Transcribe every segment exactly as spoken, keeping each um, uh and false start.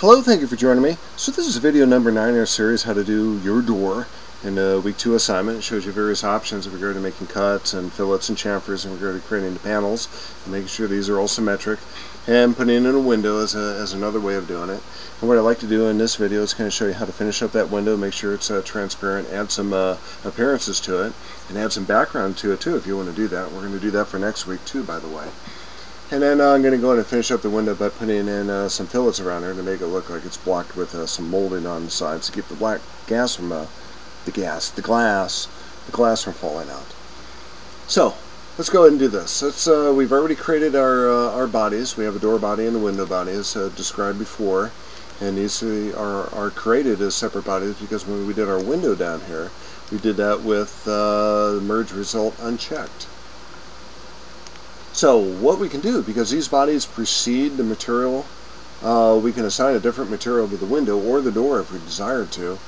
Hello, thank you for joining me. So this is video number nine in our series, how to do your door in a week two assignment. It shows you various options in regard to making cuts and fillets and chamfers in regard to creating the panels and making sure these are all symmetric and putting in a window as, a, as another way of doing it. And what I like to do in this video is kind of show you how to finish up that window, make sure it's uh, transparent, add some uh, appearances to it, and add some background to it too if you want to do that. We're going to do that for next week too, by the way. And then uh, I'm going to go in and finish up the window by putting in uh, some fillets around there to make it look like it's blocked with uh, some molding on the sides to keep the black gas from uh, the gas, the glass, the glass from falling out. So let's go ahead and do this. Let's, uh, we've already created our uh, our bodies. We have a door body and a window body, as uh, described before, and these are are created as separate bodies because when we did our window down here, we did that with uh, merge result unchecked. So what we can do, because these bodies precede the material, uh, we can assign a different material to the window or the door if we desire to,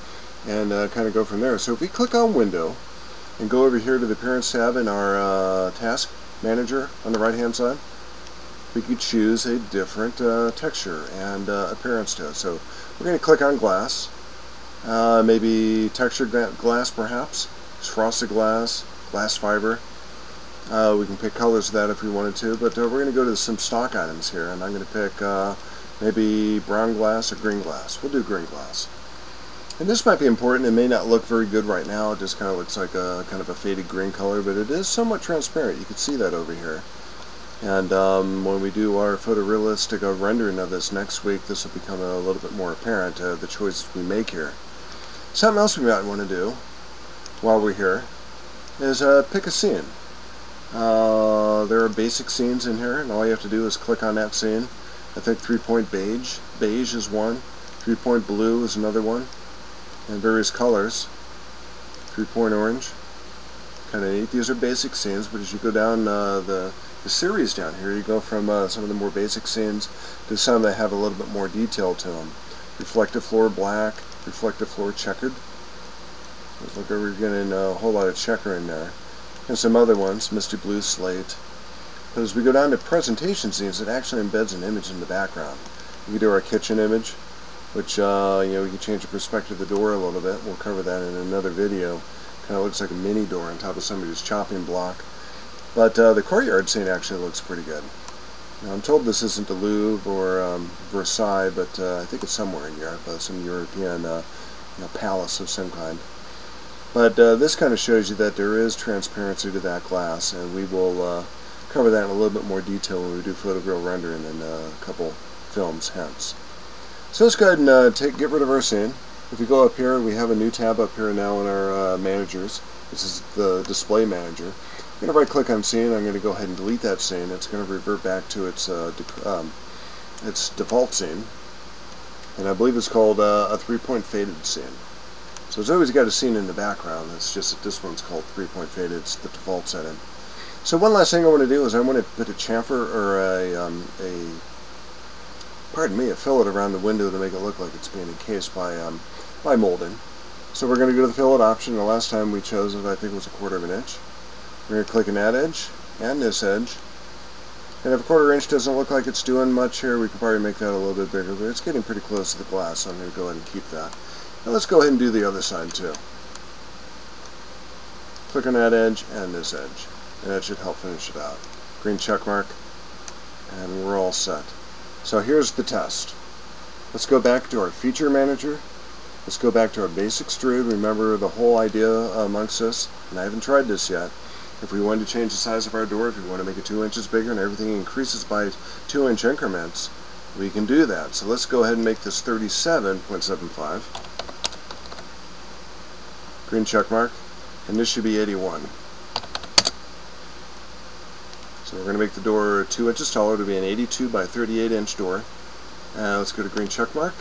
and uh, kind of go from there. So if we click on window and go over here to the appearance tab in our uh, task manager on the right hand side, we can choose a different uh, texture and uh, appearance to it. So we're going to click on glass, uh, maybe textured glass perhaps, it's frosted glass, glass fiber. Uh, we can pick colors of that if we wanted to, but uh, we're going to go to some stock items here, and I'm going to pick uh, maybe brown glass or green glass. We'll do green glass. And this might be important. It may not look very good right now. It just kind of looks like a kind of a faded green color, but it is somewhat transparent. You can see that over here. And um, when we do our photorealistic uh, rendering of this next week, this will become a little bit more apparent, uh, the choices we make here. Something else we might want to do while we're here is uh, pick a scene. Uh, there are basic scenes in here, and all you have to do is click on that scene. I think three-point beige, beige is one, three-point blue is another one, and various colors, three-point orange, kind of neat. These are basic scenes, but as you go down uh, the, the series down here, you go from uh, some of the more basic scenes to some that have a little bit more detail to them. Reflective floor black, reflective floor checkered. Let's look over, you're getting a whole lot of checker in there. And some other ones, misty blue slate. But as we go down to presentation scenes, it actually embeds an image in the background. We can do our kitchen image, which uh, you know, we can change the perspective of the door a little bit. We'll cover that in another video. Kind of looks like a mini door on top of somebody's chopping block. But uh, the courtyard scene actually looks pretty good. Now, I'm told this isn't the Louvre or um, Versailles, but uh, I think it's somewhere in Europe, uh, some European uh, you know, palace of some kind. But uh, this kind of shows you that there is transparency to that glass, and we will uh, cover that in a little bit more detail when we do photoreal rendering in a couple films hence. So let's go ahead and uh, take, get rid of our scene. If we go up here, we have a new tab up here now in our uh, managers. This is the display manager. I'm going to right click on scene. I'm going to go ahead and delete that scene. It's going to revert back to its, uh, de um, its default scene, and I believe it's called uh, a three-point faded scene. So it's always got a scene in the background. It's just that this one's called three-point faded. It's the default setting. So one last thing I want to do is I want to put a chamfer or a, um, a pardon me, a fillet around the window to make it look like it's being encased by um, by molding. So we're going to go to the fillet option. The last time we chose it, I think it was a quarter of an inch. We're going to click on that edge and this edge. And if a quarter inch doesn't look like it's doing much here, we can probably make that a little bit bigger. But it's getting pretty close to the glass, so I'm going to go ahead and keep that. Now let's go ahead and do the other side too. Click on that edge and this edge, and that should help finish it out. Green check mark, and we're all set. So here's the test. Let's go back to our feature manager. Let's go back to our basic extrude. Remember the whole idea amongst us, and I haven't tried this yet. If we wanted to change the size of our door, if we want to make it two inches bigger and everything increases by two inch increments, we can do that. So let's go ahead and make this thirty-seven point seven five. Green check mark, and this should be eighty-one. So we're going to make the door two inches taller to be an eighty-two by thirty-eight inch door. Uh, let's go to green check mark,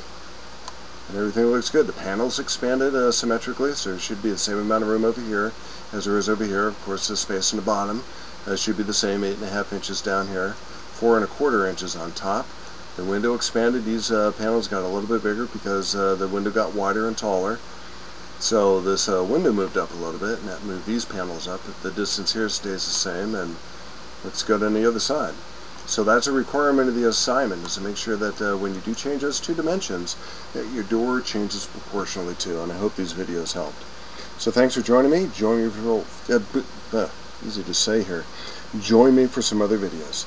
and everything looks good. The panels expanded uh, symmetrically, so there should be the same amount of room over here as there is over here. Of course, the space in the bottom uh, should be the same, eight and a half inches down here, four and a quarter inches on top. The window expanded. These uh, panels got a little bit bigger because uh, the window got wider and taller. So this uh, window moved up a little bit, and that moved these panels up. The distance here stays the same, and let's go to the other side. So that's a requirement of the assignment, is to make sure that uh, when you do change those two dimensions, that your door changes proportionally too. And I hope these videos helped. So thanks for joining me. Join me for uh, uh, easy to say here. Join me for some other videos.